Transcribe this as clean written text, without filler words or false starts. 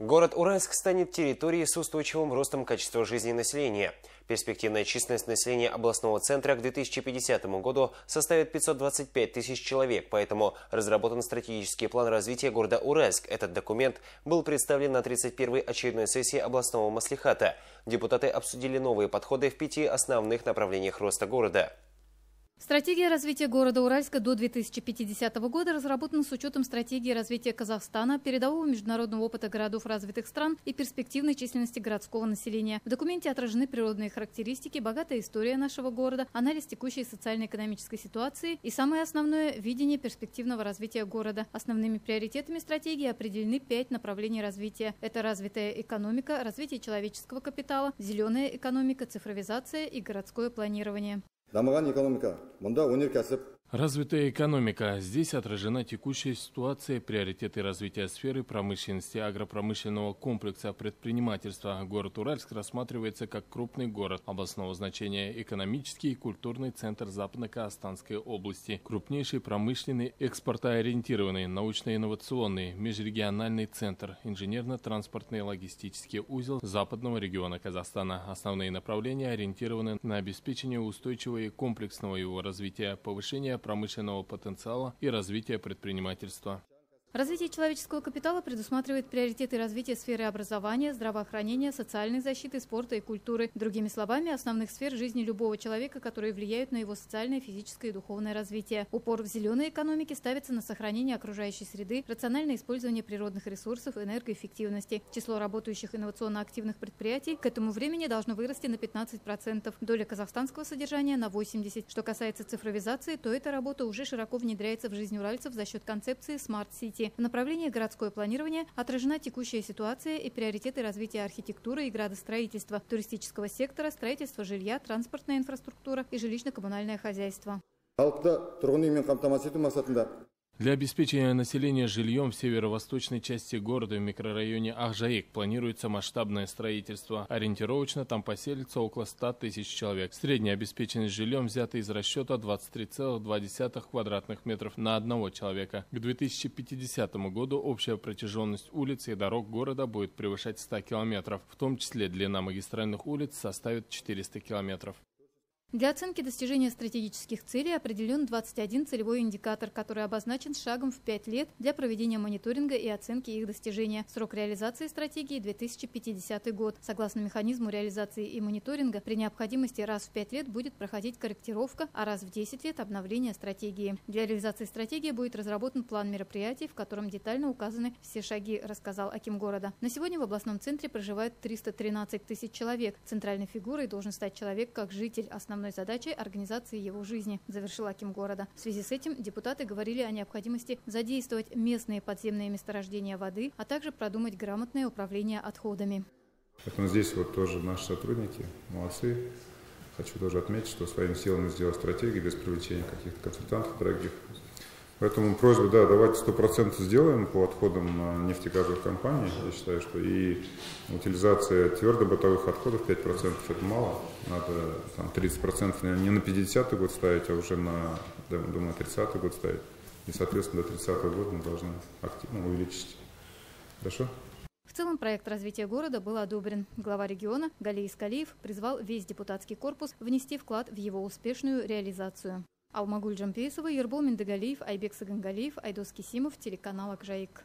Город Уральск станет территорией с устойчивым ростом качества жизни населения. Перспективная численность населения областного центра к 2050 году составит 525 тысяч человек, поэтому разработан стратегический план развития города Уральск. Этот документ был представлен на 31-й очередной сессии областного маслихата. Депутаты обсудили новые подходы в 5 основных направлениях роста города. Стратегия развития города Уральска до 2050 года разработана с учетом стратегии развития Казахстана, передового международного опыта городов развитых стран и перспективной численности городского населения. В документе отражены природные характеристики, богатая история нашего города, анализ текущей социально-экономической ситуации и, самое основное, видение перспективного развития города. Основными приоритетами стратегии определены 5 направлений развития. Это развитая экономика, развитие человеческого капитала, зеленая экономика, цифровизация и городское планирование. Развитая экономика. Здесь отражена текущая ситуация, приоритеты развития сферы промышленности, агропромышленного комплекса, предпринимательства. Город Уральск рассматривается как крупный город областного значения, экономический и культурный центр Западно-Казахстанской области, крупнейший промышленный, экспортоориентированный, научно-инновационный, межрегиональный центр, инженерно-транспортный логистический узел западного региона Казахстана. Основные направления ориентированы на обеспечение устойчивого и комплексного его развития, повышение промышленного потенциала и развития предпринимательства. Развитие человеческого капитала предусматривает приоритеты развития сферы образования, здравоохранения, социальной защиты, спорта и культуры. Другими словами, основных сфер жизни любого человека, которые влияют на его социальное, физическое и духовное развитие. Упор в зеленой экономике ставится на сохранение окружающей среды, рациональное использование природных ресурсов, энергоэффективности. Число работающих инновационно активных предприятий к этому времени должно вырасти на 15%, доля казахстанского содержания на 80%. Что касается цифровизации, то эта работа уже широко внедряется в жизнь уральцев за счет концепции Smart City. В направлении городское планирование отражена текущая ситуация и приоритеты развития архитектуры и градостроительства, туристического сектора, строительства жилья, транспортная инфраструктура и жилищно-коммунальное хозяйство. Для обеспечения населения жильем в северо-восточной части города в микрорайоне Ахжаик планируется масштабное строительство. Ориентировочно там поселится около 100 тысяч человек. Средняя обеспеченность жильем взята из расчета 23,2 квадратных метров на одного человека. К 2050 году общая протяженность улиц и дорог города будет превышать 100 километров. В том числе длина магистральных улиц составит 400 километров. Для оценки достижения стратегических целей определен 21 целевой индикатор, который обозначен шагом в 5 лет для проведения мониторинга и оценки их достижения. Срок реализации стратегии – 2050 год. Согласно механизму реализации и мониторинга, при необходимости раз в 5 лет будет проходить корректировка, а раз в 10 лет – обновление стратегии. Для реализации стратегии будет разработан план мероприятий, в котором детально указаны все шаги, рассказал аким города. На сегодня в областном центре проживает 313 тысяч человек. Центральной фигурой должен стать человек как житель, основной задачей организации его жизни, завершил аким города. В связи с этим депутаты говорили о необходимости задействовать местные подземные месторождения воды, а также продумать грамотное управление отходами. Поэтому здесь вот тоже наши сотрудники молодцы. Хочу тоже отметить, что своими силами сделал стратегию без привлечения каких-то консультантов дорогих. Поэтому просьба, да, давайте 100% сделаем по отходам нефтегазовых компаний. Я считаю, что и утилизация твердо-бытовых отходов 5% это мало. Надо там 30% не на 50-й год ставить, а уже на, думаю, 30-й год ставить. И, соответственно, до 30-го года мы должны активно увеличить. Хорошо? В целом проект развития города был одобрен. Глава региона Галей Скалиев призвал весь депутатский корпус внести вклад в его успешную реализацию. Алмагуль Джампейсова, Ербол Мендагалиев, Айбек Сагангалиев, Айдос Кисимов, телеканал Ахжаик.